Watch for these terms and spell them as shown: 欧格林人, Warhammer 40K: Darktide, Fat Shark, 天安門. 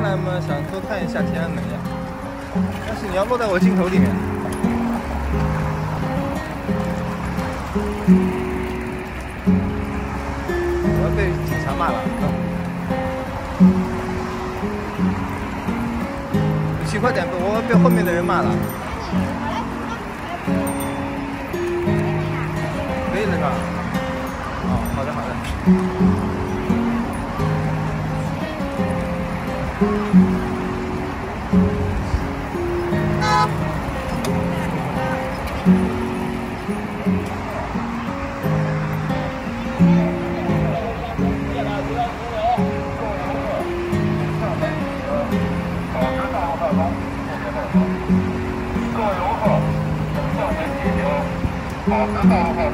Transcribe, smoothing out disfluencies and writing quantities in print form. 下来嘛，想多看一下天安门呀。但是你要落在我镜头里面。我要被警察骂了。你骑快点，我要被后面的人骂了。可以了是吧？哦，好的好的。 好，很好。